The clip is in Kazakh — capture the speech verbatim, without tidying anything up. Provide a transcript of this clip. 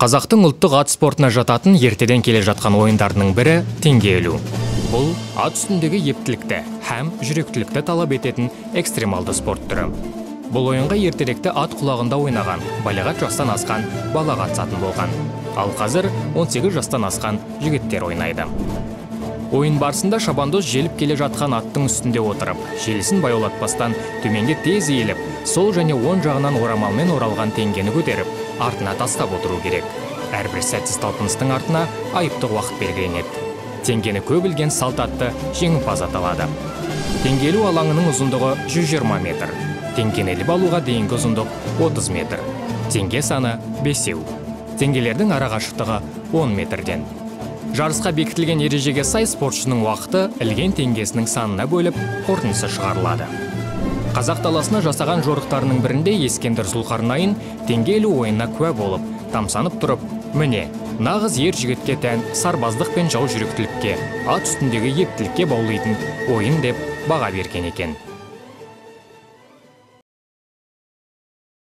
Қазақтың ұлттық ат спортына жататын ертеден келе жатқан ойындарының бірі теңге ілу. Бұл ат үстіндегі ептілікті, һәм жүректілікті талап ететін экстремалды спорт түрі. Бұл ойынға ертеректе ат құлағында ойнаған, балағат жастан асқан бала қатысатын болған. Ал қазір он сегіз жастан асқан жігіттер ойнайды. Ойын барысында шабандоз желіп келе жатқан аттың үстінде отырып, желісін баяулатпастан төменге тез иіліп, сол және оң жағынан орамалмен оралған теңгені көтеріп, артына тастап отыру керек. Әрбір сәтсіз талпыныстың артына айыптық уақыт белгіленеді. Теңгені көбілген салт атты жеңімпаз аталады. Теңгелу алаңының ұзындығы жүз жиырма метр. Теңгені іліп алуға дейінгі ұзындық отыз метр. Теңге саны бесеу. Теңгелердің арақашықтығы он метрден. Жарысқа бекітілген ережеге сай спортшының уақыты ілген теңгесінің санына бөліп, қорытындысы шығарылады. Қазақ даласына жасаған жорықтарының бірінде Ескендір Зұлхарнайын теңге ілу ойынына куә болып, тамсанып тұрып, міне, нағыз ер жігітке тән сарбаздық пен жау жүректілікке, ат үстіндегі ептілікке баулайтын ойын деп баға берген екен.